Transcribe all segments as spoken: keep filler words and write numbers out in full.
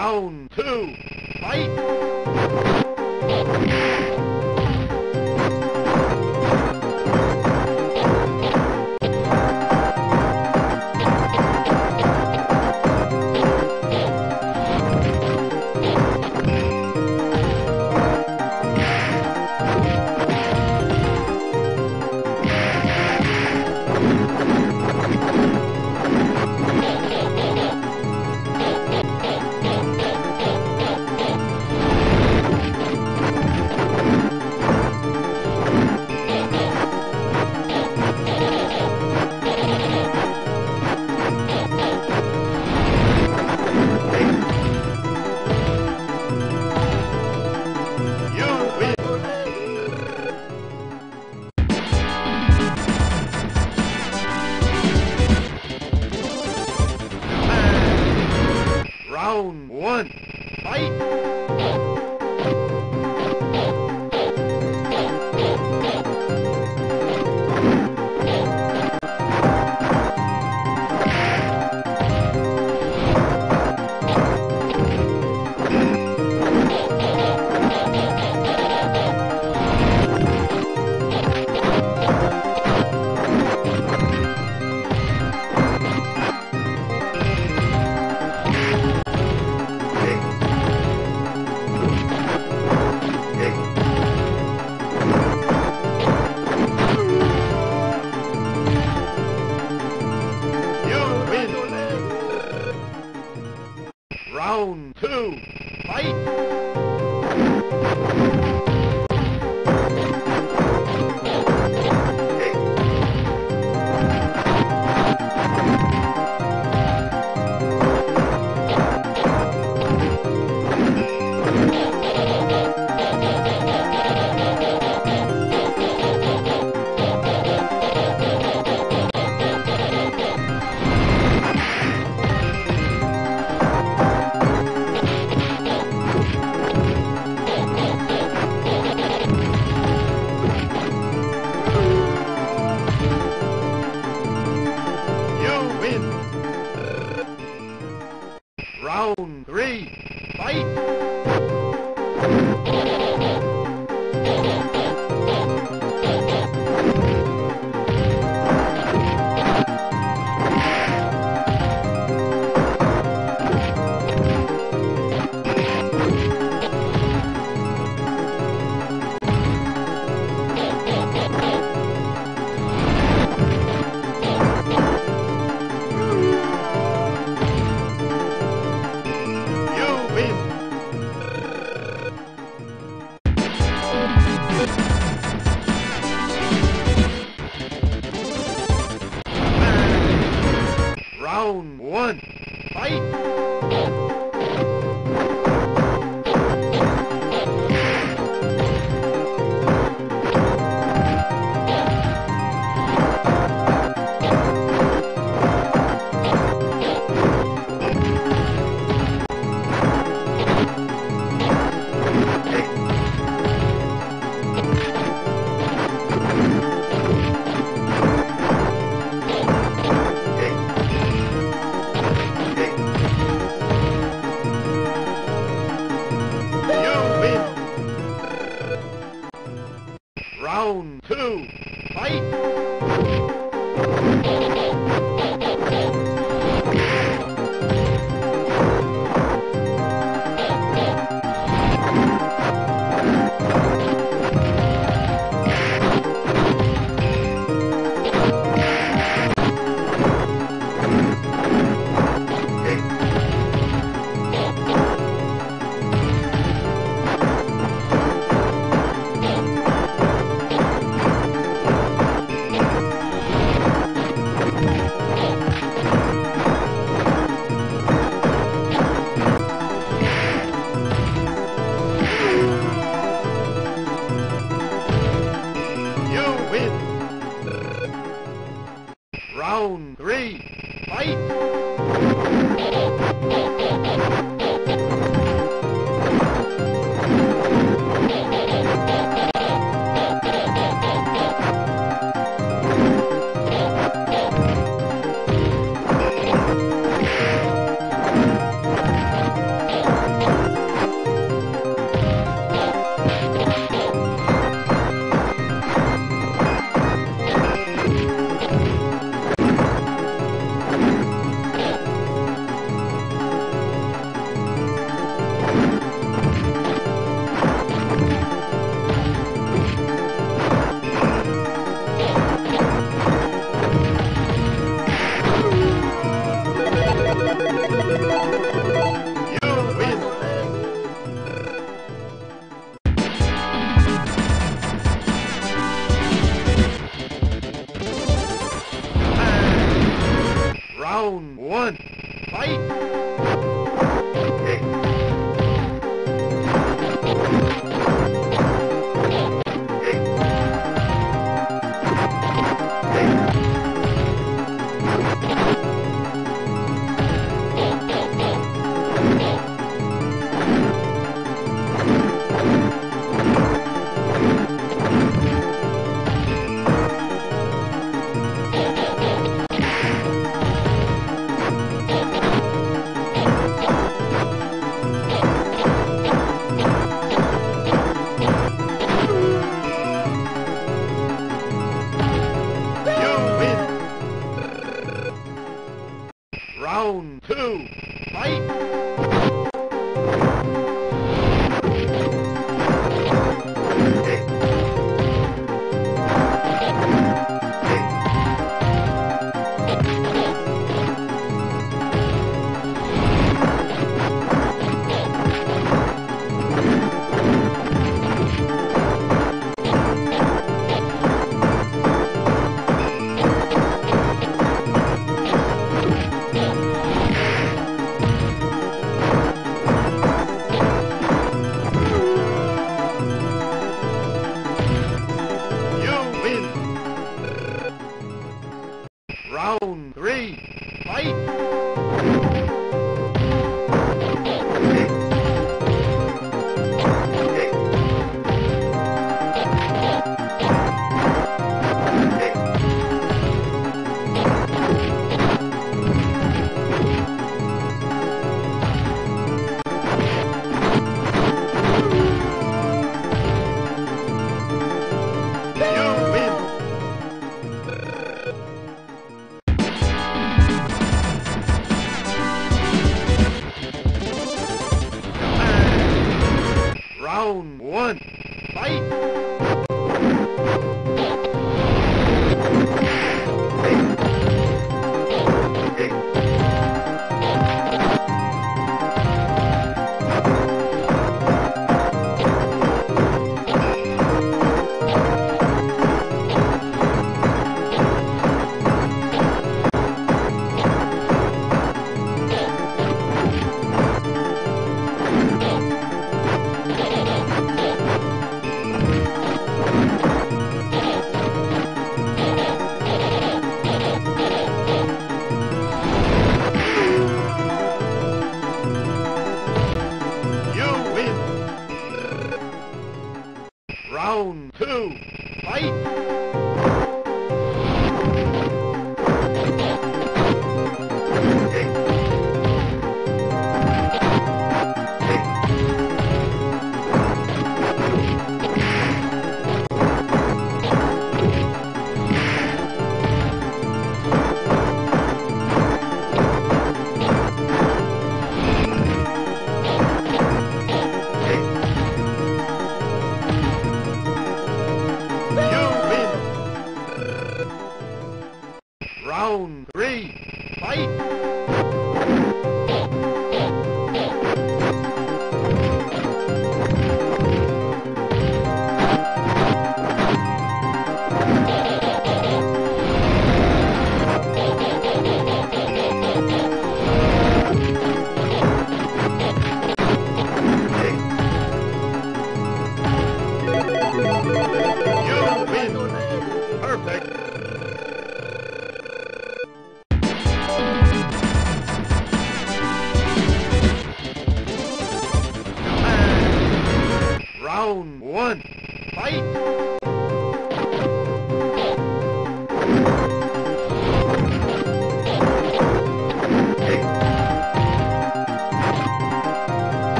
Round two, fight! Round one, fight! Round two, fight! Round three, fight! Round one, fight!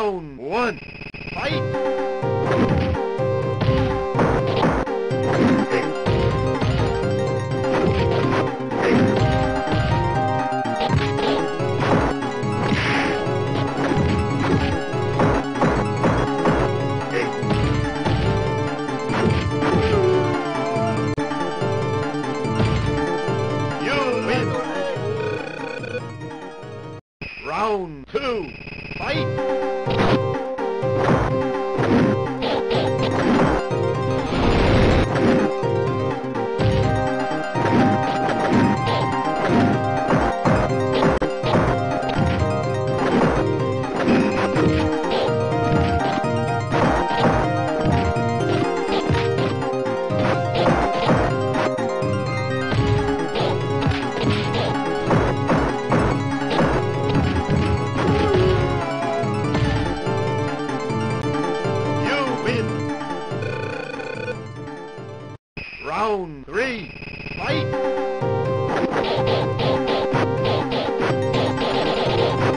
Round one, fight! Round two, fight! Round three, fight!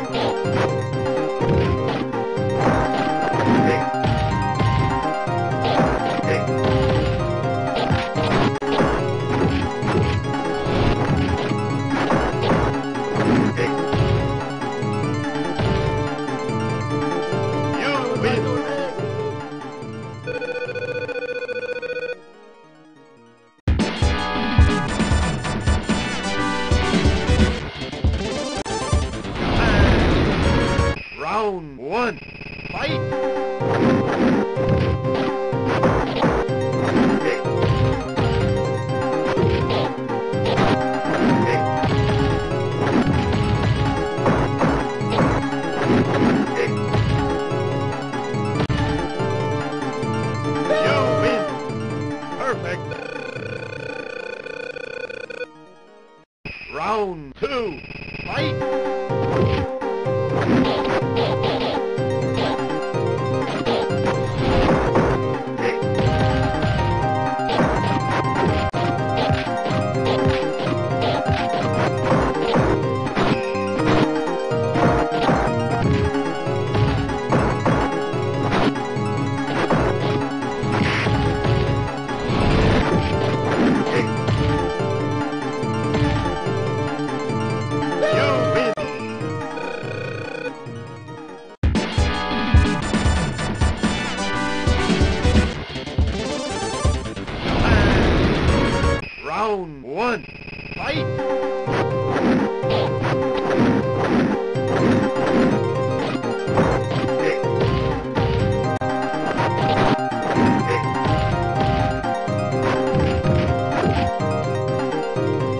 Round one, fight! Round two, fight! Round one, fight!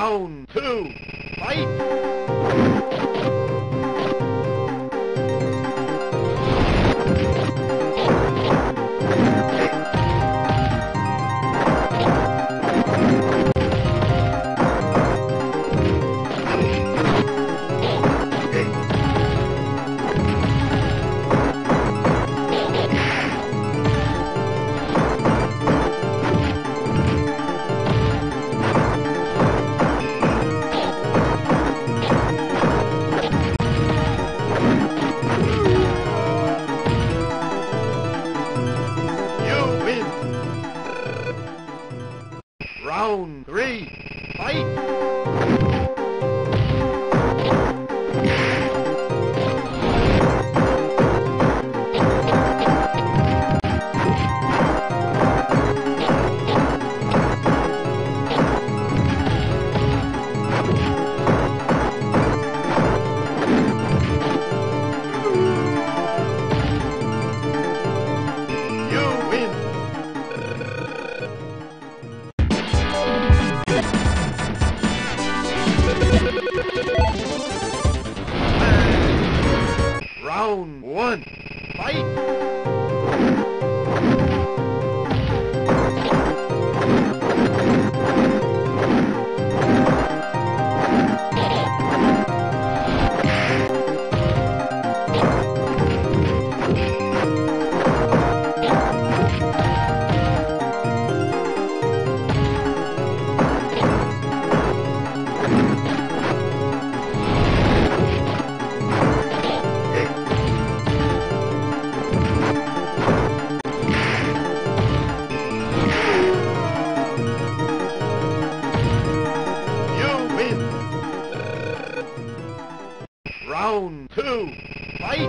Round two, fight! Round three, fight! Round one, fight! Round two, fight!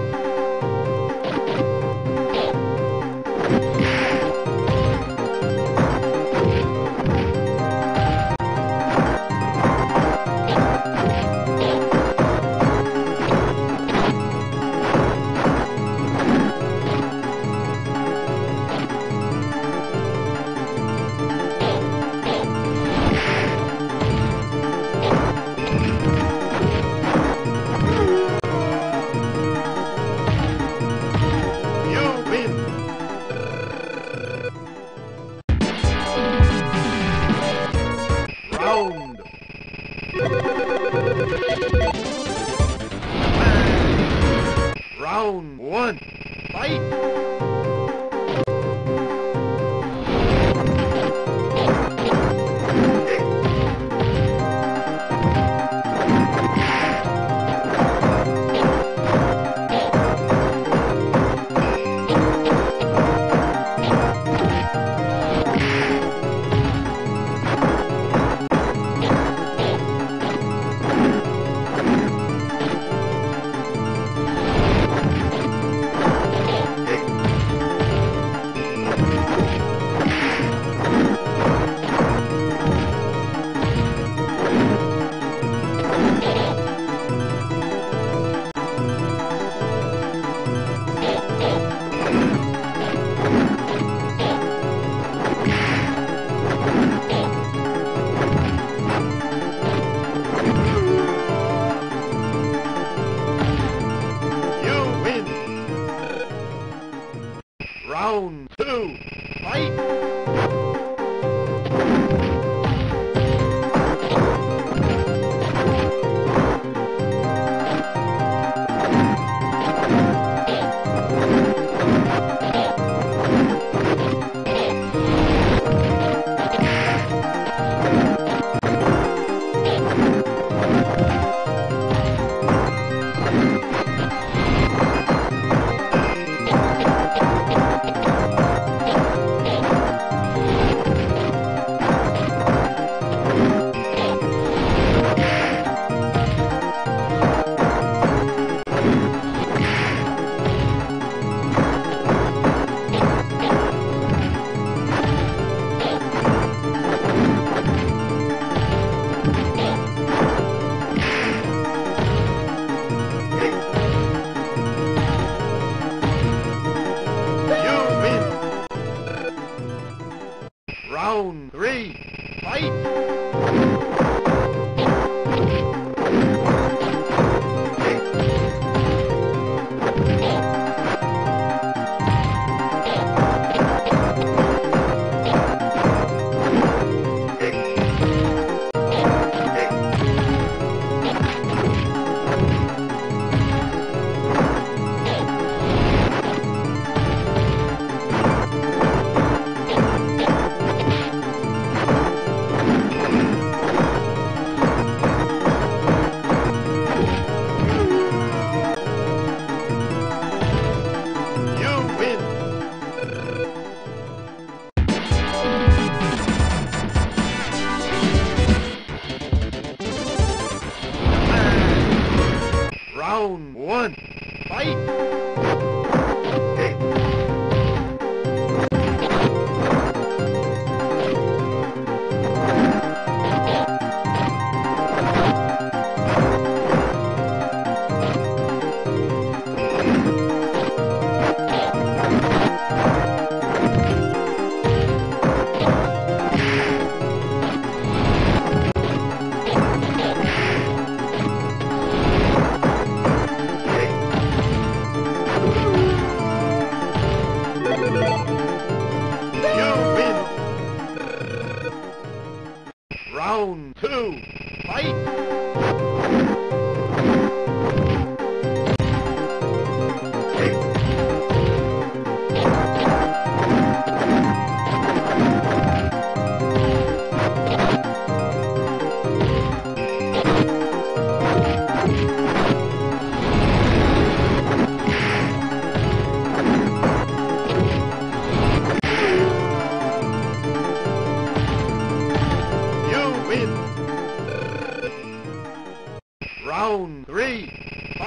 Round one, fight! Round two, fight! Round three, fight! Round one, fight! Round two, fight! Round three.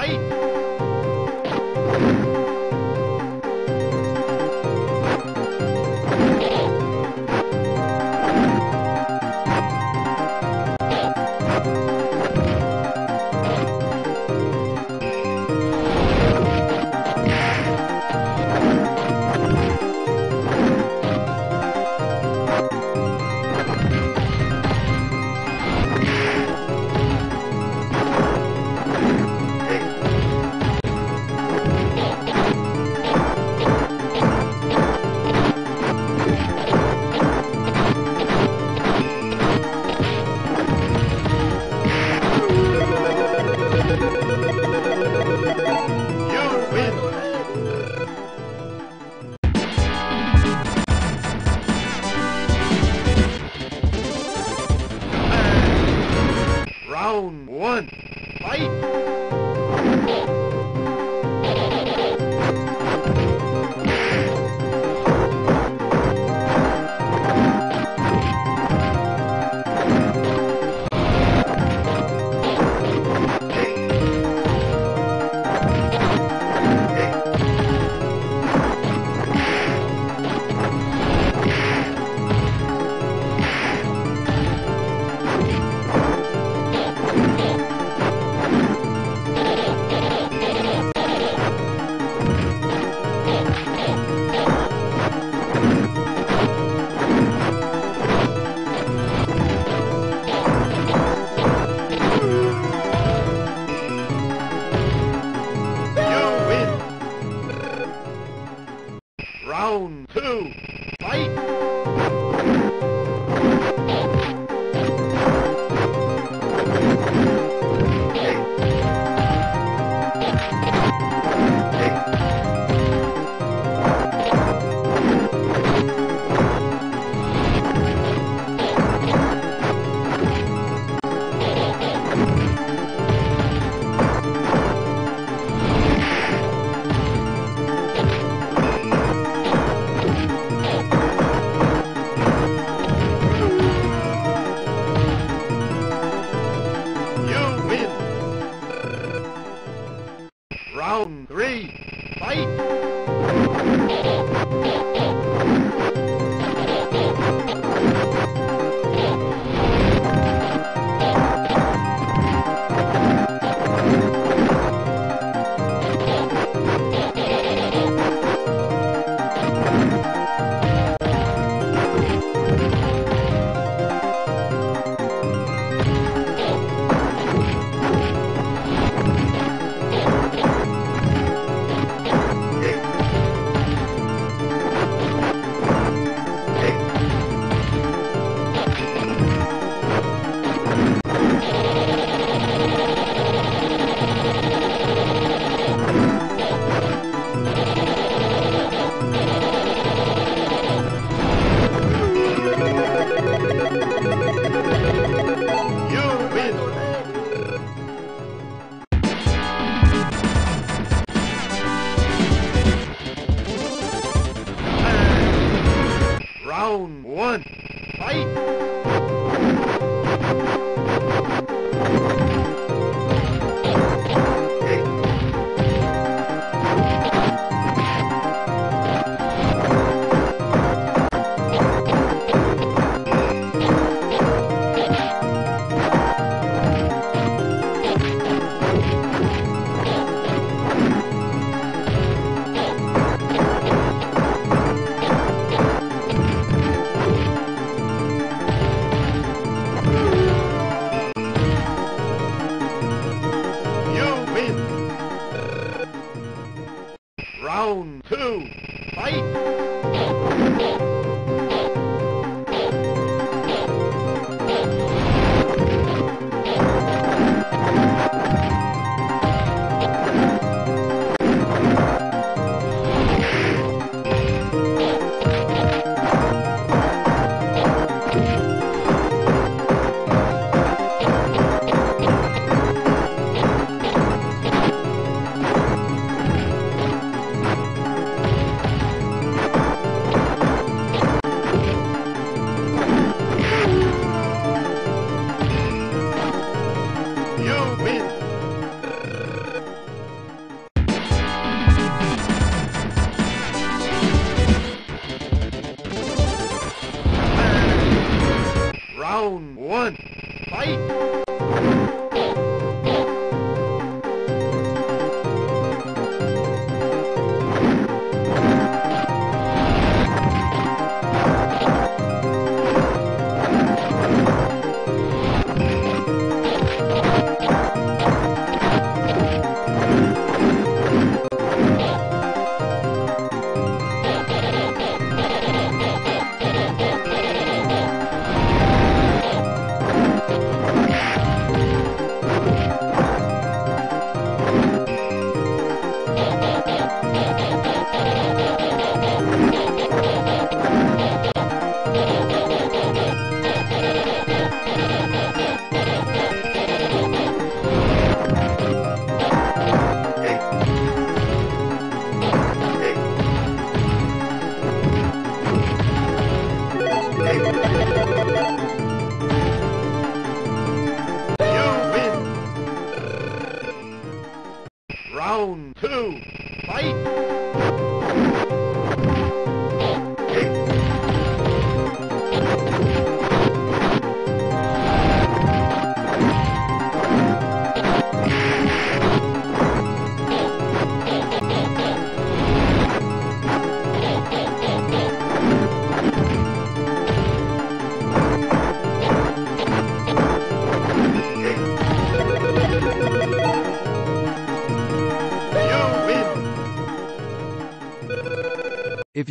If